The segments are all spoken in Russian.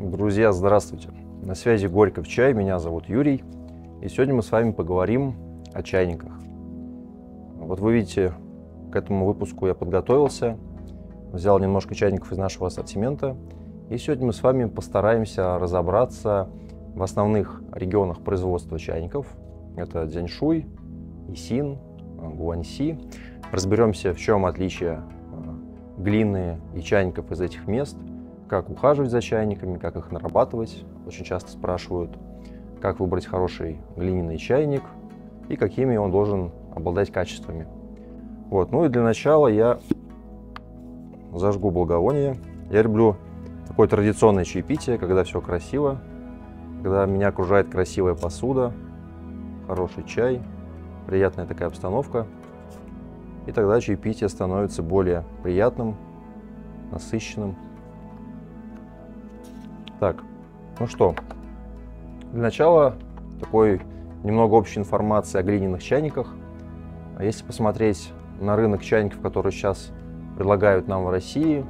Друзья, здравствуйте! На связи Горьков Чай, меня зовут Юрий. И сегодня мы с вами поговорим о чайниках. Вот вы видите, к этому выпуску я подготовился, взял немножко чайников из нашего ассортимента. И сегодня мы с вами постараемся разобраться в основных регионах производства чайников. Это Цзяньшуй, Исин, Гуанси. Разберемся, в чем отличие глины и чайников из этих мест, как ухаживать за чайниками, как их нарабатывать. Очень часто спрашивают, как выбрать хороший глиняный чайник и какими он должен обладать качествами. Вот. Ну и для начала я зажгу благовоние. Я люблю такое традиционное чаепитие, когда все красиво, когда меня окружает красивая посуда, хороший чай, приятная такая обстановка. И тогда чаепитие становится более приятным, насыщенным. Так, ну что, для начала такой немного общей информации о глиняных чайниках. Если посмотреть на рынок чайников, которые сейчас предлагают нам в России,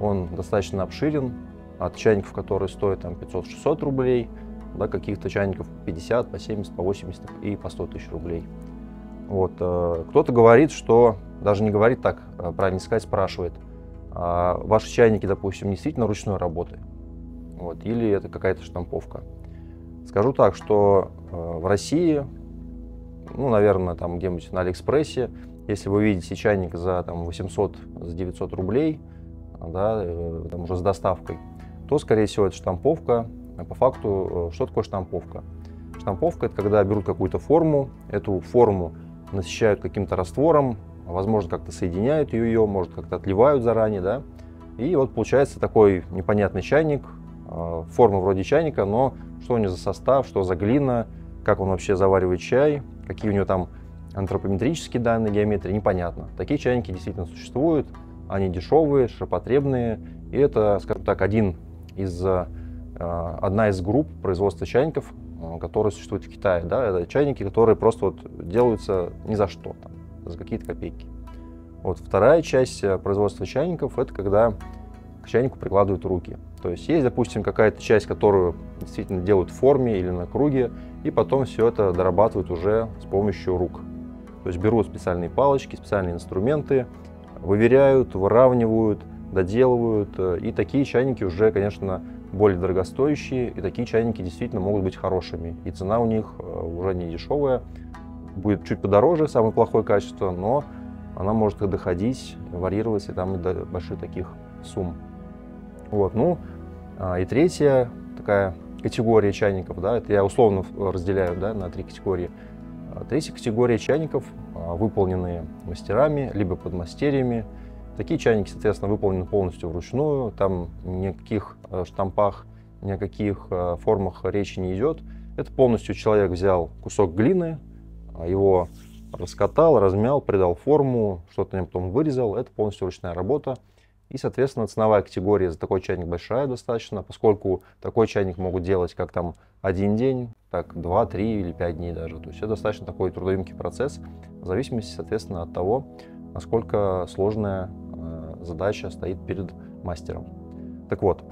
он достаточно обширен. От чайников, которые стоят там 500-600 рублей, до каких-то чайников 50, по 70, по 80 и по 100 тысяч рублей. Вот. Кто-то говорит, что, даже не говорит так, правильно сказать, спрашивает, а ваши чайники, допустим, не действительно ручной работы? Вот. Или это какая-то штамповка? Скажу так, что в России, ну, наверное, там где-нибудь на Алиэкспрессе, если вы видите чайник за 800-900 рублей, да, там уже с доставкой, то, скорее всего, это штамповка. По факту, что такое штамповка? Штамповка – это когда берут какую-то форму, эту форму насыщают каким-то раствором, возможно, как-то соединяют ее, может, как-то отливают заранее, да. И вот получается такой непонятный чайник, форма вроде чайника, но что у него за состав, что за глина, как он вообще заваривает чай, какие у него там антропометрические данные, геометрии, непонятно. Такие чайники действительно существуют, они дешевые, ширпотребные, и это, скажем так, одна из групп производства чайников, которые существуют в Китае, да, это чайники, которые просто вот делаются ни за что, там, за какие-то копейки. Вот вторая часть производства чайников – это когда к чайнику прикладывают руки. То есть есть, допустим, какая-то часть, которую действительно делают в форме или на круге, и потом все это дорабатывают уже с помощью рук. То есть берут специальные палочки, специальные инструменты, выверяют, выравнивают, доделывают, и такие чайники уже, конечно, более дорогостоящие, и такие чайники действительно могут быть хорошими. И цена у них уже не дешевая, будет чуть подороже, самое плохое качество, но она может и доходить, варьироваться там и до больших таких сумм. Вот, ну и третья такая категория чайников, да, это я условно разделяю, да, на три категории. Третья категория чайников, выполненные мастерами, либо подмастерьями. Такие чайники, соответственно, выполнены полностью вручную, там ни о каких штампах, ни о каких формах речи не идет. Это полностью человек взял кусок глины, его раскатал, размял, придал форму, что-то на нем потом вырезал. Это полностью ручная работа. И, соответственно, ценовая категория за такой чайник большая достаточно, поскольку такой чайник могут делать как там один день, так 2, 3 или 5 дней даже. То есть это достаточно такой трудоемкий процесс, в зависимости, соответственно, от того, насколько сложная задача стоит перед мастером. Так вот,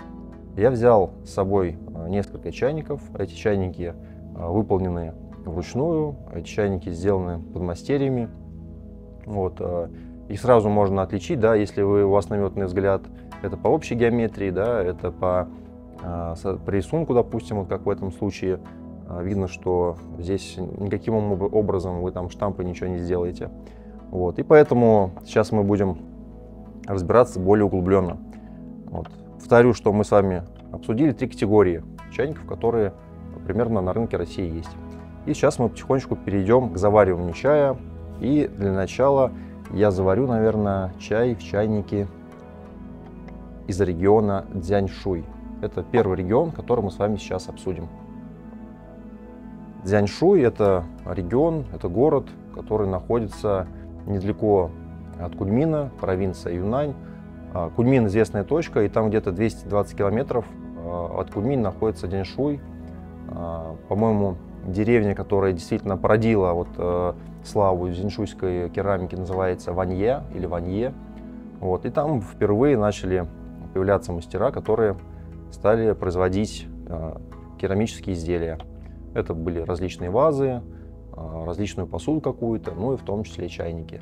я взял с собой несколько чайников. Эти чайники выполнены вручную, эти чайники сделаны подмастерьями. Вот. И сразу можно отличить, да, если у вас наметный взгляд, это по общей геометрии, да, это по рисунку, допустим, вот как в этом случае. Видно, что здесь никаким образом вы там штампы ничего не сделаете. Вот. И поэтому сейчас мы будем разбираться более углубленно. Вот. Повторю, что мы с вами обсудили три категории чайников, которые примерно на рынке России есть. И сейчас мы потихонечку перейдем к завариванию чая. И для начала я заварю, наверное, чай в чайнике из региона Цзяньшуй. Это первый регион, который мы с вами сейчас обсудим. Цзяньшуй – это регион, это город, который находится недалеко от Куньмина, провинция Юнань. Куньмин – известная точка, и там где-то 220 километров от Куньмина находится Цзяньшуй. По-моему, деревня, которая действительно породила вот славу цзяньшуйской керамики, называется Ванье или Ванье. Вот. И там впервые начали появляться мастера, которые стали производить керамические изделия. Это были различные вазы, различную посуду какую-то, ну и в том числе чайники.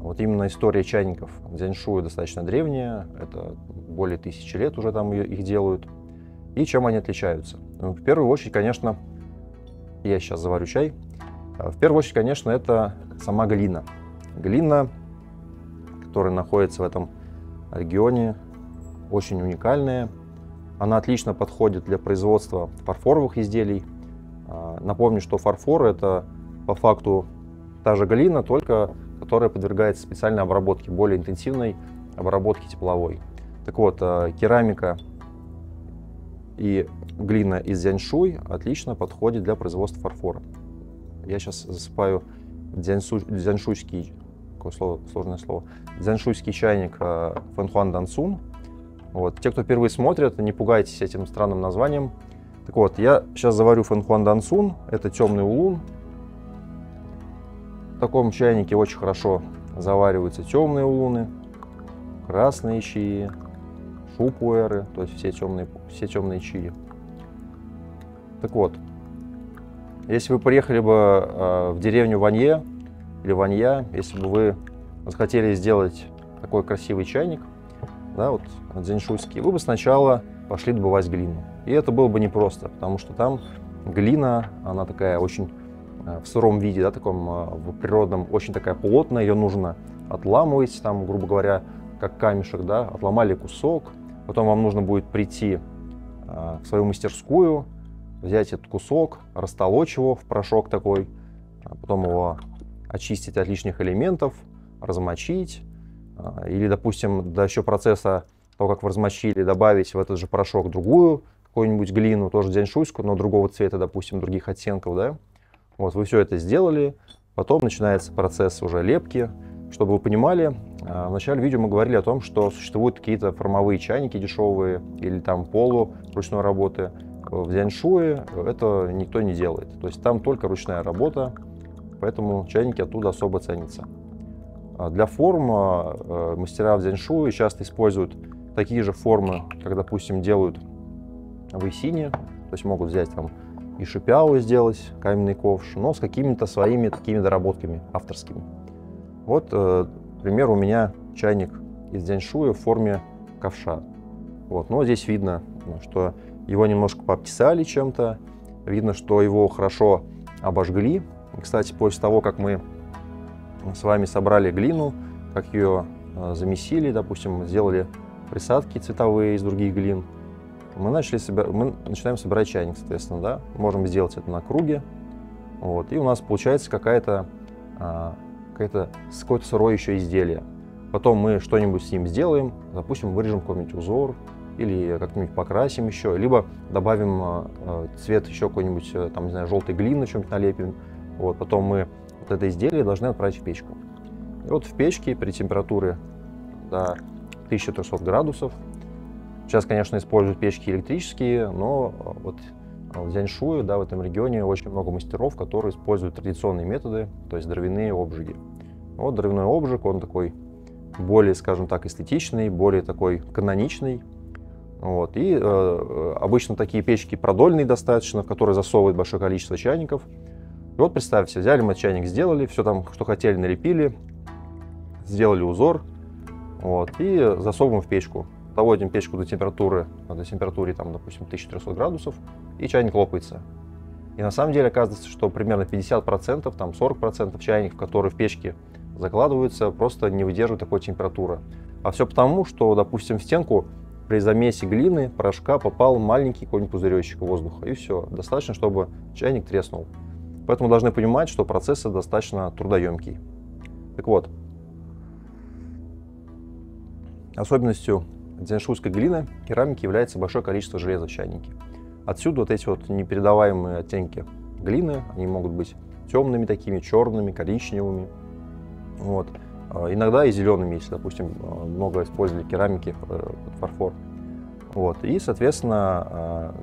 Вот именно история чайников Цзяньшуя достаточно древняя, это более 1000 лет уже там их делают. И чем они отличаются? В первую очередь, конечно, я сейчас заварю чай. В первую очередь, конечно, это сама глина. Глина, которая находится в этом регионе, очень уникальная. Она отлично подходит для производства фарфоровых изделий. Напомню, что фарфор — это по факту та же глина, только которая подвергается специальной обработке, более интенсивной обработке тепловой. Так вот, керамика и глина из Цзяньшуй отлично подходит для производства фарфора. Я сейчас засыпаю цзяньшуйский, такое слово, сложное слово, цзяньшуйский чайник Фэнхуан Даньцун. Вот. Те, кто впервые смотрят, не пугайтесь этим странным названием. Так вот, я сейчас заварю Фэнхуан Даньцун, это темный улун. В таком чайнике очень хорошо завариваются темные улуны, красные чаи, шу пуэры, то есть все темные чаи. Так вот, если вы приехали бы в деревню Ванье или Ванья, если бы вы захотели сделать такой красивый чайник, да, вот цзяньшуйский, вы бы сначала пошли добывать глину. И это было бы непросто, потому что там глина, она такая очень в сыром виде, да, таком в природном, очень такая плотная, ее нужно отламывать, там, грубо говоря, как камешек, да, отломали кусок, потом вам нужно будет прийти в свою мастерскую, взять этот кусок, растолочь его в порошок такой, потом его очистить от лишних элементов, размочить, или, допустим, до еще процесса того, как вы размочили, добавить в этот же порошок другую какую-нибудь глину, тоже цзяньшуйскую, но другого цвета, допустим, других оттенков, да. Вот, вы все это сделали, потом начинается процесс уже лепки. Чтобы вы понимали, в начале видео мы говорили о том, что существуют какие-то формовые чайники дешевые или там полу ручной работы. В Цзяньшуе это никто не делает, то есть там только ручная работа, поэтому чайники оттуда особо ценятся. Для форм мастера в Цзяньшуе часто используют такие же формы, как, допустим, делают в Исине, то есть могут взять там и шипяо сделать, каменный ковш, но с какими-то своими такими доработками авторскими. Вот, например, у меня чайник из Цзяньшуя в форме ковша. Вот, но здесь видно, что его немножко пообтесали чем-то, видно, что его хорошо обожгли. И, кстати, после того, как мы с вами собрали глину, как ее замесили, допустим, сделали присадки цветовые из других глин, мы начинаем собирать чайник, соответственно, да. Можем сделать это на круге, вот, и у нас получается какое-то сырое еще изделие. Потом мы что-нибудь с ним сделаем, допустим, вырежем какой-нибудь узор, или как-нибудь покрасим еще, либо добавим цвет еще какой-нибудь, там, не знаю, желтой глины, что-нибудь налепим. Вот, потом мы вот это изделие должны отправить в печку. И вот в печке при температуре до 1300 градусов, сейчас, конечно, используют печки электрические, но вот в Цзяньшуе, да, в этом регионе очень много мастеров, которые используют традиционные методы, то есть дровяные обжиги. Вот дровяной обжиг, он такой более, скажем так, эстетичный, более такой каноничный. Вот. И обычно такие печки продольные достаточно, в которые засовывают большое количество чайников. И вот представьте, взяли мы чайник, сделали, все там, что хотели, налепили, сделали узор, вот, и засовываем в печку. Доводим печку до температуры там, допустим, 1300 градусов, и чайник лопается. И на самом деле оказывается, что примерно 50%, там 40% чайников, которые в печке закладываются, просто не выдерживают такой температуры. А все потому, что, допустим, в стенку при замесе глины, порошка попал маленький какой-нибудь пузыречек воздуха, и все. Достаточно, чтобы чайник треснул. Поэтому должны понимать, что процесс достаточно трудоемкий. Так вот, особенностью цзяньшуйской глины, керамики, является большое количество железа в чайнике. Отсюда вот эти вот непередаваемые оттенки глины, они могут быть темными такими, черными, коричневыми. Вот. Иногда и зелеными, если, допустим, много использовали керамики под фарфор. Вот. И, соответственно,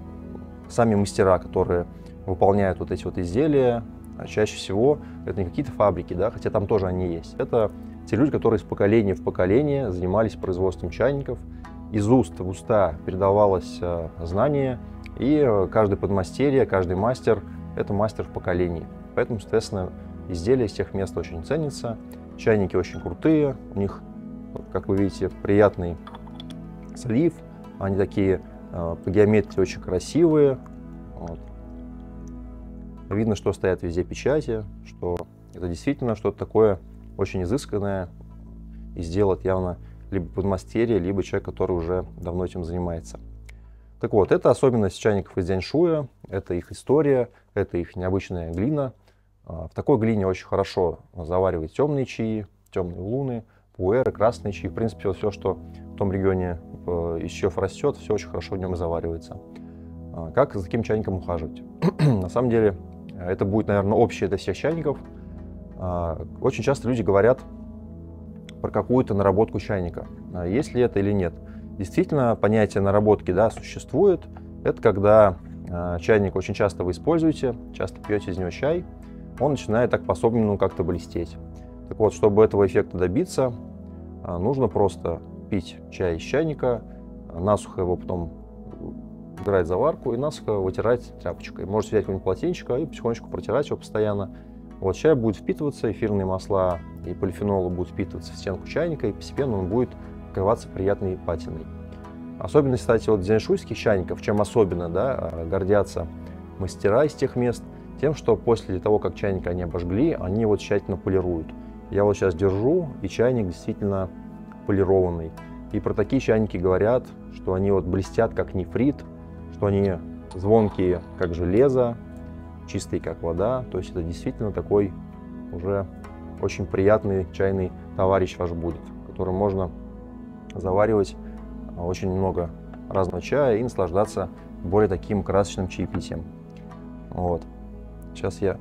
сами мастера, которые выполняют вот эти вот изделия, чаще всего это не какие-то фабрики, да, хотя там тоже они есть. Это те люди, которые из поколения в поколение занимались производством чайников, из уст в уста передавалось знание, и каждый подмастерье, каждый мастер – это мастер в поколении. Поэтому, соответственно, изделия из тех мест очень ценятся. Чайники очень крутые, у них, как вы видите, приятный слив, они такие по геометрии очень красивые. Вот. Видно, что стоят везде печати, что это действительно что-то такое очень изысканное, и сделать явно либо подмастерье, либо человек, который уже давно этим занимается. Так вот, это особенность чайников из Цзяньшуя, это их история, это их необычная глина. В такой глине очень хорошо заваривать темные чаи, темные луны, пуэры, красные чаи. В принципе, все, что в том регионе из чаев растет, все очень хорошо в нем и заваривается. Как за таким чайником ухаживать? На самом деле, это будет, наверное, общее для всех чайников. Очень часто люди говорят про какую-то наработку чайника, есть ли это или нет. Действительно, понятие наработки, да, существует. Это когда чайник очень часто вы используете, часто пьете из него чай, он начинает так по-особенному как-то блестеть. Так вот, чтобы этого эффекта добиться, нужно просто пить чай из чайника, насухо его потом убирать заварку и насухо вытирать тряпочкой. Можете взять какое-нибудь полотенечко и потихонечку протирать его постоянно. Вот чай будет впитываться, эфирные масла и полифенолы будут впитываться в стенку чайника, и постепенно он будет покрываться приятной патиной. Особенность, кстати, вот цзяньшуйских чайников, чем особенно, да, гордятся мастера из тех мест, тем, что после того, как чайник они обожгли, они его тщательно полируют. Я вот сейчас держу, и чайник действительно полированный. И про такие чайники говорят, что они вот блестят, как нефрит, что они звонкие, как железо, чистые, как вода. То есть это действительно такой уже очень приятный чайный товарищ ваш будет, которым можно заваривать очень много разного чая и наслаждаться более таким красочным чаепитием. Вот. Сейчас я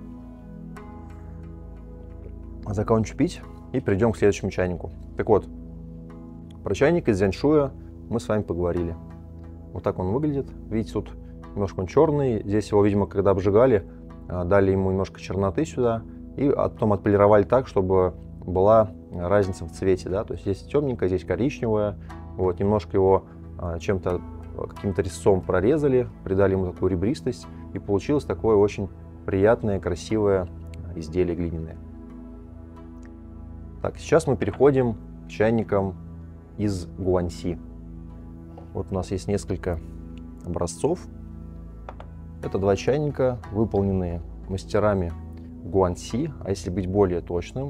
закончу пить и перейдем к следующему чайнику. Так вот, про чайник из Цзяньшуя мы с вами поговорили. Вот так он выглядит. Видите, тут немножко он черный. Здесь его, видимо, когда обжигали, дали ему немножко черноты сюда. И потом отполировали так, чтобы была разница в цвете. Да? То есть здесь темненькое, здесь коричневое. Вот, немножко его чем-то, каким-то резцом прорезали, придали ему такую ребристость. И получилось такое очень приятное, красивое изделие глиняное. Так, сейчас мы переходим к чайникам из Гуанси. Вот у нас есть несколько образцов. Это два чайника, выполненные мастерами Гуанси. А если быть более точным,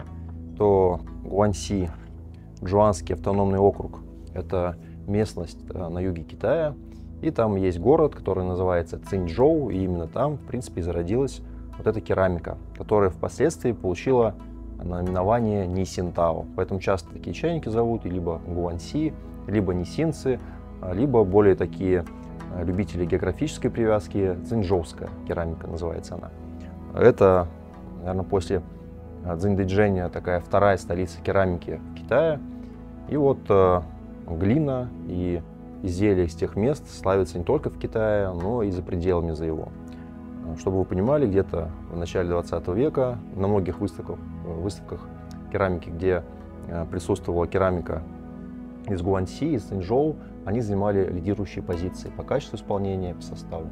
то Гуанси-Чжуанский автономный округ – это местность на юге Китая. И там есть город, который называется Циньчжоу, и именно там, в принципе, зародилась вот эта керамика, которая впоследствии получила наименование Нисинтао. Поэтому часто такие чайники зовут либо Гуанси, либо нисинцы, либо более такие любители географической привязки, циньчжоуская керамика называется она. Это, наверное, после Циньдэчжэня такая вторая столица керамики Китая. И вот глина и изделия из тех мест славятся не только в Китае, но и за пределами за его. Чтобы вы понимали, где-то в начале 20 века на многих выставках керамики, где присутствовала керамика из Гуанси, из Циньчжоу, они занимали лидирующие позиции по качеству исполнения, по составу.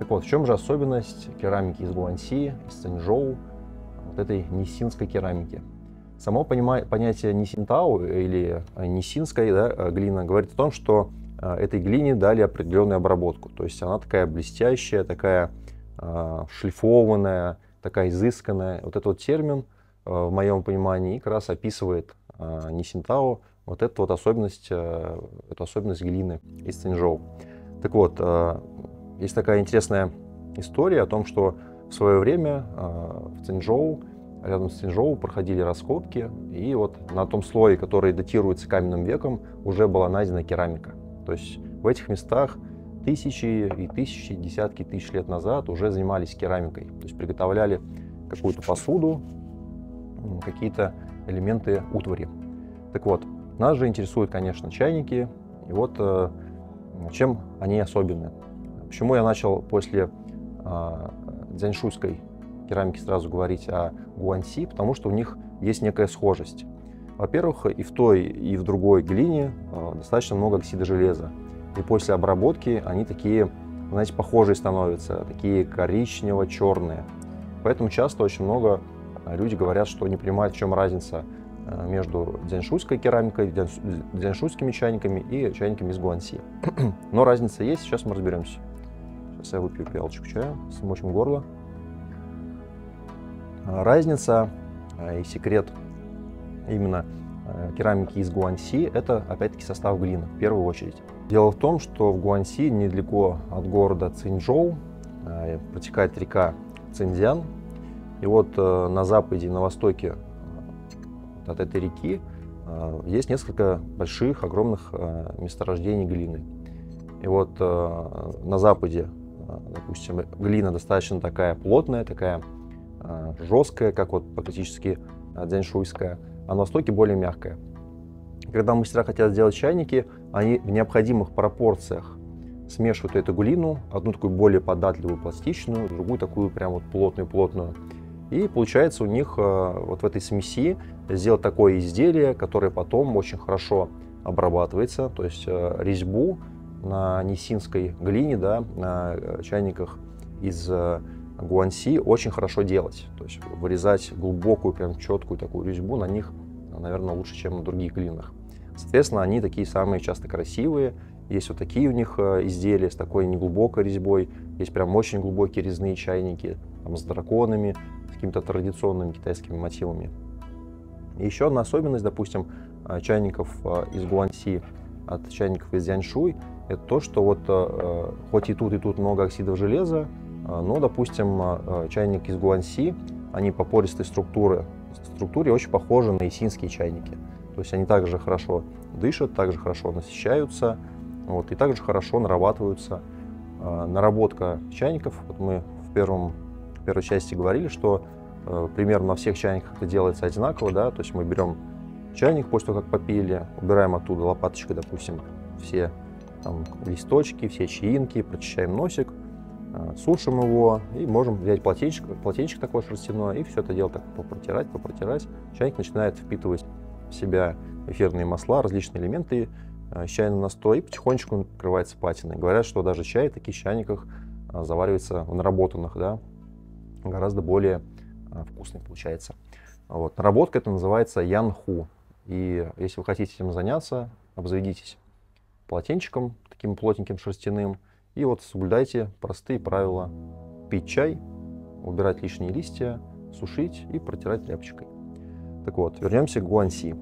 Так вот, в чем же особенность керамики из Гуанси, из Циньчжоу, вот этой нисинской керамики? Само понятие нисинтао или нисинская, да, глина говорит о том, что этой глине дали определенную обработку. То есть она такая блестящая, такая шлифованная, такая изысканная. Вот этот вот термин, в моем понимании, как раз описывает нисинтао, вот эту вот особенность, глины из Циньчжоу. Так вот, есть такая интересная история о том, что в свое время в Циньчжоу, рядом с Циньчжоу, проходили раскопки, и вот на том слое, который датируется каменным веком, уже была найдена керамика. То есть в этих местах тысячи и тысячи, десятки тысяч лет назад уже занимались керамикой. То есть приготовляли какую-то посуду, какие-то элементы утвари. Так вот, нас же интересуют, конечно, чайники. И вот чем они особенны. Почему я начал после цзяньшуйской керамики сразу говорить о Гуанси? Потому что у них есть некая схожесть. Во-первых, и в той, и в другой глине достаточно много оксида железа. И после обработки они такие, знаете, похожие становятся, такие коричнево-черные. Поэтому часто очень много люди говорят, что не понимают, в чем разница между дзяньшуйской керамикой, дзяньшуйскими чайниками и чайниками из Гуанси. Но разница есть, сейчас мы разберемся. Сейчас я выпью пиалочку чая, смочим горло. Разница и секрет именно керамики из Гуанси – это, опять-таки, состав глины, в первую очередь. Дело в том, что в Гуанси, недалеко от города Циньчжоу, протекает река Циньзян. И вот на западе и на востоке от этой реки есть несколько больших, огромных месторождений глины. И вот на западе, допустим, глина достаточно такая плотная, такая жесткая, как вот практически дзяньшуйская, а на востоке более мягкая. Когда мастера хотят сделать чайники, они в необходимых пропорциях смешивают эту глину, одну такую более податливую, пластичную, другую такую прям вот плотную-плотную. И получается у них вот в этой смеси сделать такое изделие, которое потом очень хорошо обрабатывается, то есть резьбу на нисинской глине, да, на чайниках из Гуанси очень хорошо делать. То есть вырезать глубокую, прям четкую такую резьбу на них, наверное, лучше, чем на других глинах. Соответственно, они такие самые часто красивые. Есть вот такие у них изделия с такой неглубокой резьбой. Есть прям очень глубокие резные чайники там, с драконами, с какими-то традиционными китайскими мотивами. И еще одна особенность, допустим, чайников из Гуанси от чайников из Цзяньшуй, это то, что вот хоть и тут много оксидов железа, но, допустим, чайники из Гуанси, они по пористой структуре очень похожи на исинские чайники. То есть они также хорошо дышат, также хорошо насыщаются, вот, и также хорошо нарабатываются. Наработка чайников, вот мы в первой части говорили, что примерно на всех чайниках это делается одинаково, да, то есть мы берем чайник после того, как попили, убираем оттуда лопаточкой, допустим, все там, листочки, все чаинки, прочищаем носик, сушим его и можем взять полотенчик такое шерстяное и все это дело так попротирать. Чайник начинает впитывать в себя эфирные масла, различные элементы чайного настоя, и потихонечку он покрывается патиной. Говорят, что даже чай в таких чайниках заваривается в наработанных, да, гораздо более вкусный получается. Вот. Наработка это называется янху. И если вы хотите этим заняться, обзаведитесь полотенчиком, таким плотненьким шерстяным. И вот соблюдайте простые правила: пить чай, убирать лишние листья, сушить и протирать тряпочкой. Так вот, вернемся к Гуанси.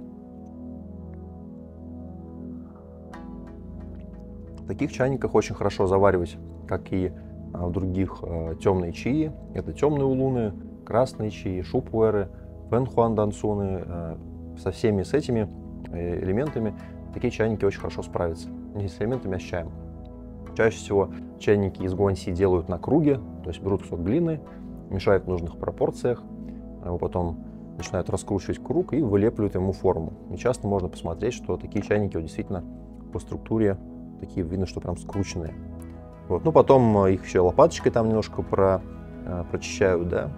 В таких чайниках очень хорошо заваривать, как и в других, темные чаи. Это темные улуны, красные чаи, шу пуэры, фэнхуан даньцуны. Со всеми с этими элементами такие чайники очень хорошо справятся. Не с элементами, а с чаем. Чаще всего чайники из Гуанси делают на круге, то есть берут кусок глины, мешают в нужных пропорциях, его потом начинают раскручивать круг и вылепливают ему форму. И часто можно посмотреть, что такие чайники вот, действительно по структуре такие видно, что прям скрученные. Вот. Ну потом их еще лопаточкой там немножко прочищают, да.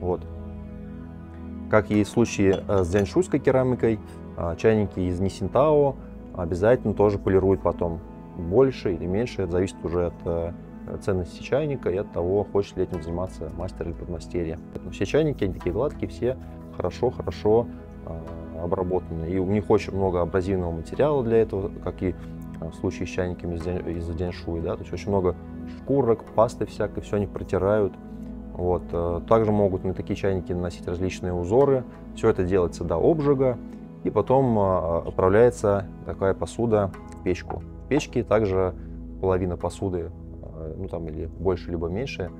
Вот. Как и в случае с дзяньшуйской керамикой, чайники из Нисинтао обязательно тоже полируют потом. Больше или меньше, это зависит уже от ценности чайника и от того, хочет ли этим заниматься мастер или подмастерье. Поэтому все чайники, они такие гладкие, все хорошо обработаны. И у них очень много абразивного материала для этого, как и в случае с чайниками из Цзяньшуй, да, то есть очень много шкурок, пасты всякой, все они протирают. Вот. Также могут на такие чайники наносить различные узоры. Все это делается до обжига, и потом отправляется такая посуда в печку. Печки, также половина посуды, ну там или больше, либо меньше,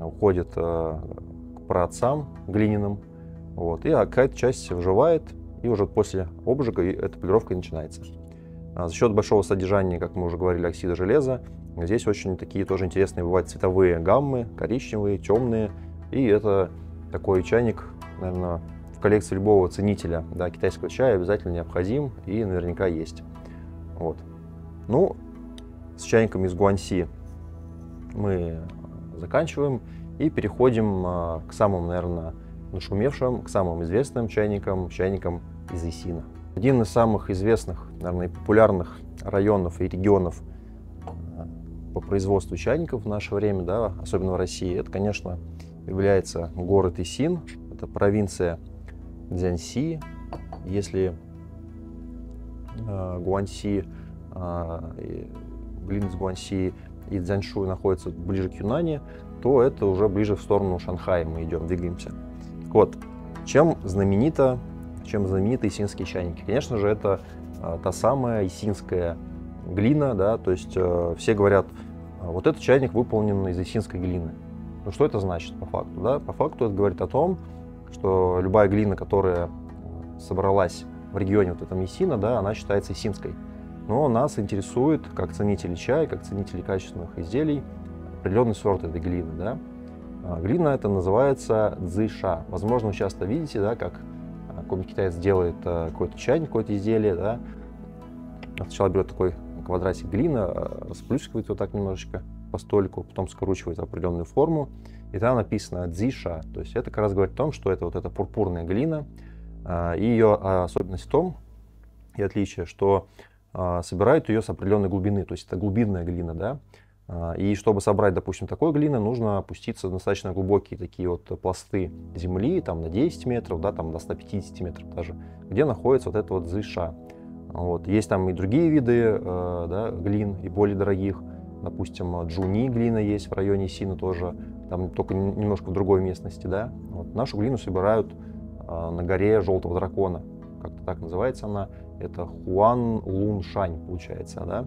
уходит к праотцам глиняным, вот, и какая-то часть вживает, и уже после обжига эта полировка и начинается. За счет большого содержания, как мы уже говорили, оксида железа, здесь очень такие тоже интересные бывают цветовые гаммы, коричневые, темные, и это такой чайник, наверное, в коллекции любого ценителя, да, китайского чая обязательно необходим и наверняка есть. Вот. Ну, с чайниками из Гуанси мы заканчиваем и переходим к самым, наверное, нашумевшим, к самым известным чайникам из Исина. Один из самых известных, наверное, популярных районов и регионов по производству чайников в наше время, да, особенно в России, это, конечно, является город Исин, это провинция Цзянси. Если Гуанси, глинец Гуанси и Цзяньшуй находятся ближе к Юнани, то это уже ближе в сторону Шанхая мы идем, двигаемся. Так вот, чем знамениты исинские чайники? Конечно же, это та самая исинская глина, да, то есть все говорят, вот этот чайник выполнен из исинской глины. Ну, что это значит по факту? Да? По факту это говорит о том, что любая глина, которая собралась в регионе вот этого Исина, да, она считается исинской. Но нас интересует, как ценители чая, как ценители качественных изделий, определенный сорт этой глины. Да? Глина это называется цзыша. Возможно, вы часто видите, да, как какой-нибудь китаец делает какой-то чайник, какое-то изделие. Да? Сначала берет такой квадратик глины, расплющивает вот так немножечко по столику, потом скручивает определенную форму. И там написано цзыша. То есть это как раз говорит о том, что это вот эта пурпурная глина. И ее особенность в том, и отличие, что собирают ее с определенной глубины, то есть это глубинная глина, да. И чтобы собрать, допустим, такой глины, нужно опуститься в достаточно глубокие такие вот пласты земли, там на 10 метров, да, там до 150 метров даже, где находится вот эта вот цзыша. Вот. Есть там и другие виды, да, глин, и более дорогих, допустим, джуни глина есть в районе Исина тоже, там только немножко в другой местности, да. Вот. Нашу глину собирают на горе Желтого Дракона, как-то так называется она, это Хуан Лун Шань, получается, да,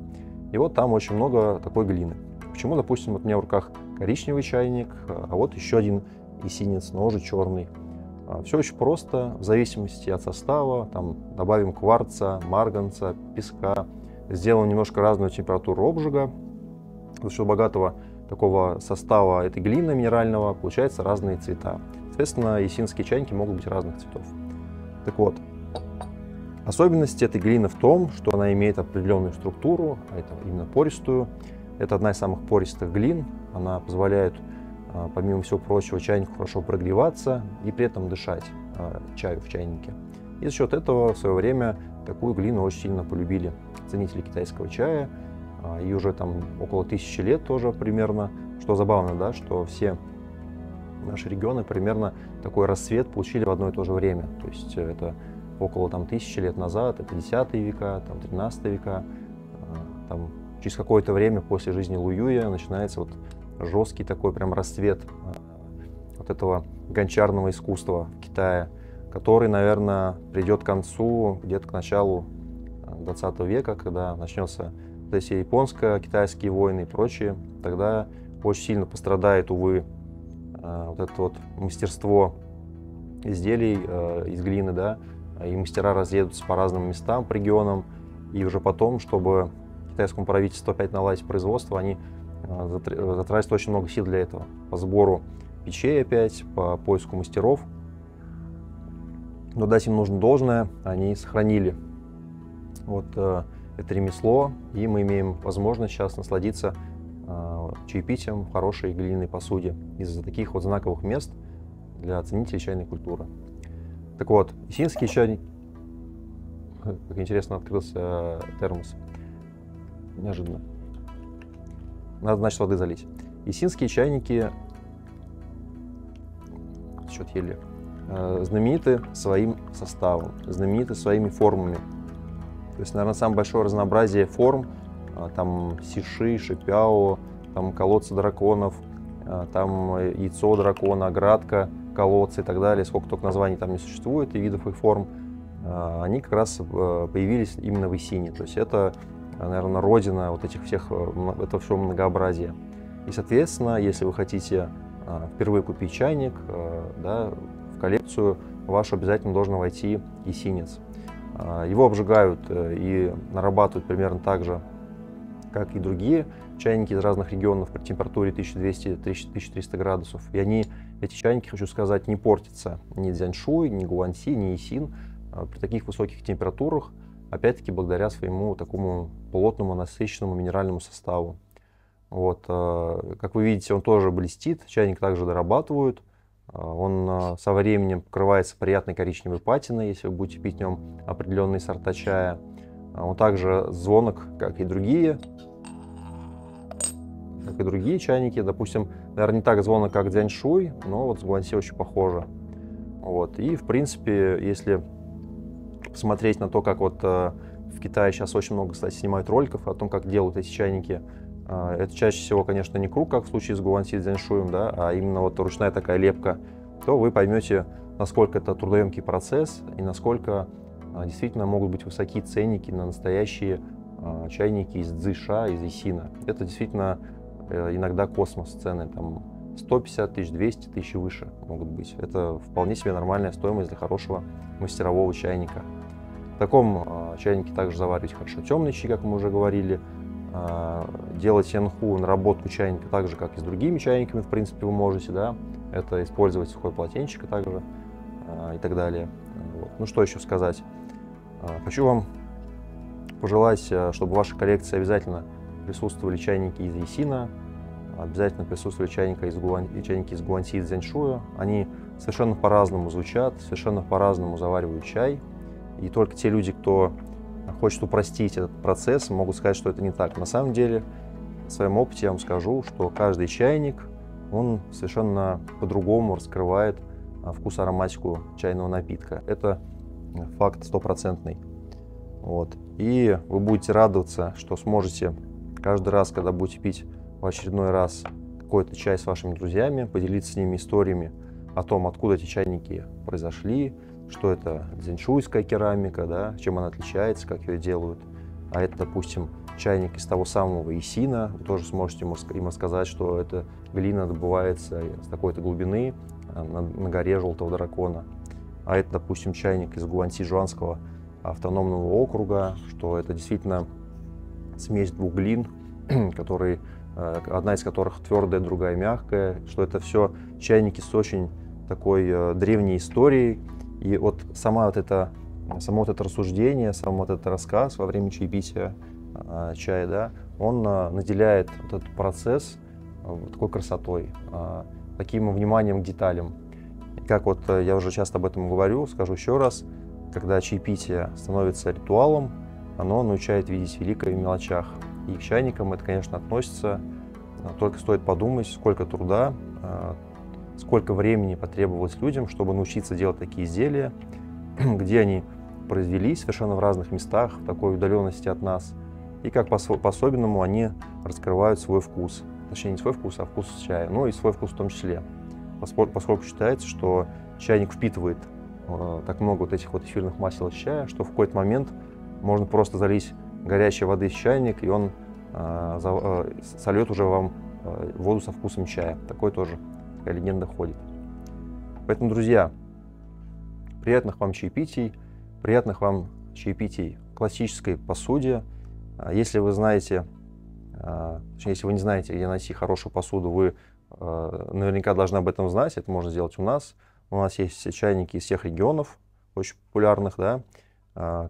и вот там очень много такой глины. Почему, допустим, вот у меня в руках коричневый чайник, а вот еще один исинец, но уже черный. Все очень просто, в зависимости от состава, там добавим кварца, марганца, песка, сделаем немножко разную температуру обжига, за счет богатого такого состава этой глины минерального получаются разные цвета. Соответственно, исинские чайники могут быть разных цветов. Так вот, особенность этой глины в том, что она имеет определенную структуру, а это именно пористую. Это одна из самых пористых глин. Она позволяет, помимо всего прочего, чайнику хорошо прогреваться и при этом дышать чаю в чайнике. И за счет этого в свое время такую глину очень сильно полюбили ценители китайского чая. И уже там около 1000 лет тоже примерно. Что забавно, да, что все наши регионы примерно такой расцвет получили в одно и то же время. То есть это около там 1000 лет назад, это 10 века, там 13 века. Там, через какое-то время после жизни Лу Юя начинается вот жесткий такой прям расцвет вот этого гончарного искусства в Китае, который, наверное, придет к концу где-то к началу 20 века, когда начнется вот эти японско-китайские войны и прочее. Тогда очень сильно пострадает, увы, вот это вот мастерство изделий из глины, да, и мастера разъедутся по разным местам, по регионам, и уже потом, чтобы китайскому правительству опять наладить производство, они затратят очень много сил для этого, по сбору печей опять, по поиску мастеров. Но дать им нужно должное, они сохранили вот это ремесло, и мы имеем возможность сейчас насладиться чаепитием в хорошей глиняной посуде из-за таких вот знаковых мест для ценителей чайной культуры. Так вот, исинские чайники... Как интересно, открылся термос. Неожиданно. Надо, значит, воды залить. Исинские чайники... Что-то еле. Знамениты своим составом, знамениты своими формами. То есть, наверное, самое большое разнообразие форм. Там сиши, шипяо, там колодцы драконов, там яйцо дракона, оградка, колодцы и так далее. Сколько только названий там не существует и видов и форм, они как раз появились именно в Исине. То есть это, наверное, родина вот этих всех, этого всего многообразия. И, соответственно, если вы хотите впервые купить чайник, да, в коллекцию вашу обязательно должен войти исинец. Его обжигают и нарабатывают примерно так же, как и другие чайники из разных регионов при температуре 1200-1300 градусов. И они, эти чайники, хочу сказать, не портятся ни Цзяньшуй, ни Гуанси, ни Исин при таких высоких температурах, опять-таки благодаря своему такому плотному, насыщенному минеральному составу. Вот, как вы видите, он тоже блестит, чайник также дорабатывают, Он со временем покрывается приятной коричневой патиной, если вы будете пить в нем определенные сорта чая. Он также звонок, как и другие чайники. Допустим, наверное, не так звонок, как Цзяньшуй, но вот с Гуанси очень похоже. Вот. И, в принципе, если посмотреть на то, как вот в Китае сейчас очень много, кстати, снимают роликов о том, как делают эти чайники, это чаще всего, конечно, не круг, как в случае с Гуанси и Цзяньшуем, да, а именно вот ручная такая лепка, то вы поймете, насколько это трудоемкий процесс и насколько действительно могут быть высокие ценники на настоящие чайники из цзыша, из Исина. Это действительно иногда космос, цены там 150 тысяч, 200 тысяч и выше могут быть. Это вполне себе нормальная стоимость для хорошего мастерового чайника. В таком чайнике также заваривать хорошо темный чай, как мы уже говорили. Делать янху, наработку чайника так же, как и с другими чайниками, в принципе, вы можете, да, это использовать сухое полотенчико также и так далее. Вот. Ну, что еще сказать? Хочу вам пожелать, чтобы в вашей коллекции обязательно присутствовали чайники из Исина, обязательно присутствовали чайники из Гуанси и Цзяньшуя. Они совершенно по-разному звучат, совершенно по-разному заваривают чай, и только те люди, кто хочет упростить этот процесс, могут сказать, что это не так. На самом деле, в своем опыте я вам скажу, что каждый чайник, он совершенно по-другому раскрывает вкус, ароматику чайного напитка. Это факт стопроцентный. Вот. И вы будете радоваться, что сможете каждый раз, когда будете пить в очередной раз какой-то чай с вашими друзьями, поделиться с ними историями о том, откуда эти чайники произошли, что это цзяньшуйская керамика, да, чем она отличается, как ее делают. А это, допустим, чайник из того самого Исина. Вы тоже сможете им рассказать, что эта глина добывается с такой-то глубины на горе Желтого Дракона. А это, допустим, чайник из Гуанси-Чжуанского автономного округа, что это действительно смесь двух глин, которые, одна из которых твердая, другая мягкая, что это все чайники с очень такой древней историей. И вот само вот это рассуждение, сам вот этот рассказ во время чаепития чая, да, он наделяет вот этот процесс такой красотой, таким вниманием к деталям. И как вот я уже часто об этом говорю, скажу еще раз, когда чаепитие становится ритуалом, оно научает видеть великое в мелочах. И к чайникам это, конечно, относится, только стоит подумать, сколько труда, сколько времени потребовалось людям, чтобы научиться делать такие изделия, где они произвелись совершенно в разных местах, в такой удаленности от нас, и как по-особенному они раскрывают свой вкус. Точнее, не свой вкус, а вкус чая, ну и свой вкус в том числе. Поскольку считается, что чайник впитывает так много вот этих вот эфирных масел из чая, что в какой-то момент можно просто залить горячей воды в чайник, и он сольет уже вам воду со вкусом чая. Такой тоже легенда ходит. Поэтому, друзья, приятных вам чаепитий в классической посуде. Если вы знаете, точнее, если вы не знаете, где найти хорошую посуду, вы наверняка должны об этом знать. Это можно сделать у нас. У нас есть чайники из всех регионов, очень популярных, да.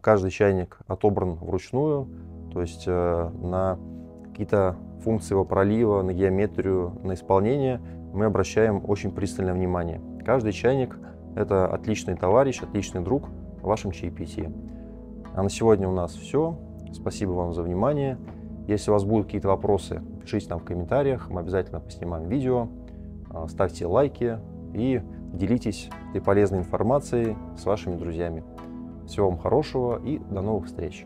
Каждый чайник отобран вручную, то есть на какие-то функции его пролива, на геометрию, на исполнение мы обращаем очень пристальное внимание. Каждый чайник – это отличный товарищ, отличный друг в вашем чаепитии. А на сегодня у нас все. Спасибо вам за внимание. Если у вас будут какие-то вопросы, пишите нам в комментариях, мы обязательно поснимаем видео. Ставьте лайки и делитесь этой полезной информацией с вашими друзьями. Всего вам хорошего и до новых встреч!